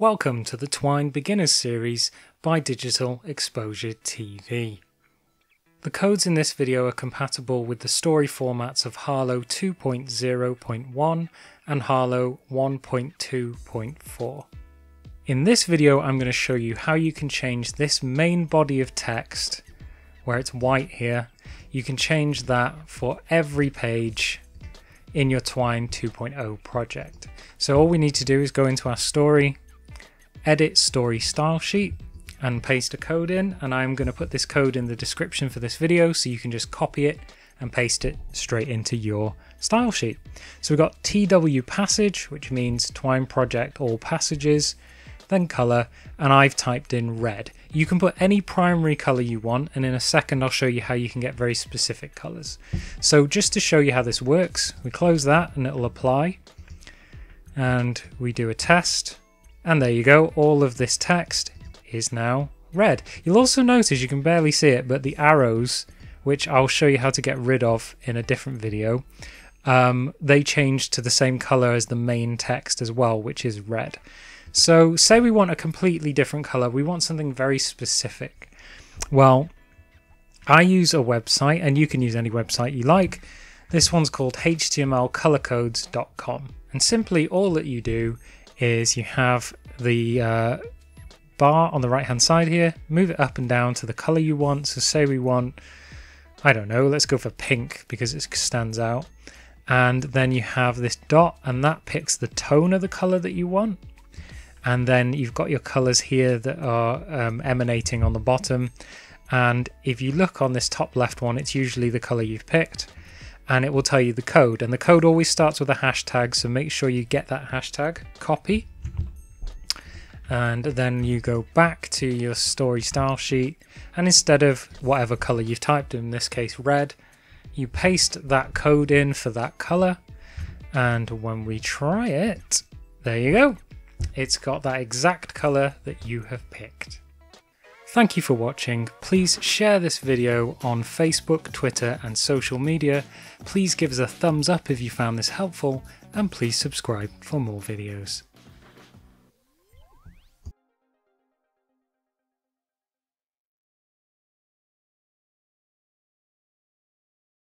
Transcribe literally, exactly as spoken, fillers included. Welcome to the Twine Beginners series by Digital Exposure T V. The codes in this video are compatible with the story formats of Harlowe two point oh point one and Harlowe one point two point four. In this video I'm going to show you how you can change this main body of text, where it's white here, you can change that for every page in your Twine two point oh project. So all we need to do is go into our story, edit story style sheet and paste a code in, and I'm going to put this code in the description for this video so you can just copy it and paste it straight into your style sheet. So we've got T W passage, which means Twine project all passages, then color, and I've typed in red. You can put any primary color you want, and in a second I'll show you how you can get very specific colors. So just to show you how this works, we close that and it'll apply, and we do a test. And there you go, all of this text is now red. You'll also notice, you can barely see it, but the arrows, which I'll show you how to get rid of in a different video, um, they change to the same color as the main text as well, which is red. So say we want a completely different color, we want something very specific. Well, I use a website, and you can use any website you like. This one's called H T M L color codes dot com, and simply all that you do is you have the uh, bar on the right hand side here, move it up and down to the color you want. So say we want, I don't know, let's go for pink because it stands out. And then you have this dot, and that picks the tone of the color that you want. And then you've got your colors here that are um, emanating on the bottom. And if you look on this top left one, it's usually the color you've picked. And it will tell you the code, and the code always starts with a hashtag, so make sure you get that hashtag, copy, and then you go back to your story style sheet, and instead of whatever color you've typed, in this case red, you paste that code in for that color, and when we try it, there you go, it's got that exact color that you have picked. Thank you for watching. Please share this video on Facebook, Twitter and social media. Please give us a thumbs up if you found this helpful, and please subscribe for more videos.